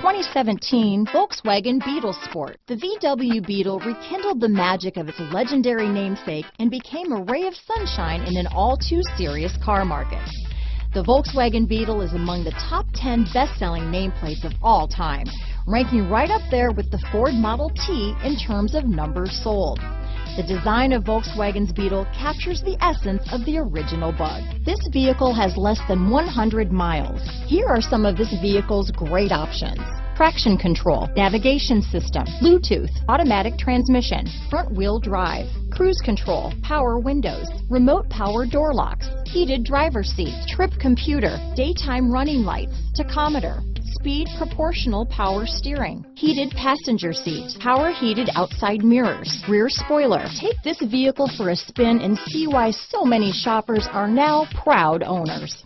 2017 Volkswagen Beetle Sport. The VW Beetle rekindled the magic of its legendary namesake and became a ray of sunshine in an all-too-serious car market. The Volkswagen Beetle is among the top 10 best-selling nameplates of all time, ranking right up there with the Ford Model T in terms of numbers sold. The design of Volkswagen's Beetle captures the essence of the original bug. This vehicle has less than 100 miles. Here are some of this vehicle's great options: traction control, navigation system, Bluetooth, automatic transmission, front-wheel drive, cruise control, power windows, remote power door locks, heated driver's seat, trip computer, daytime running lights, tachometer, speed proportional power steering, heated passenger seat, power heated outside mirrors, rear spoiler. Take this vehicle for a spin and see why so many shoppers are now proud owners.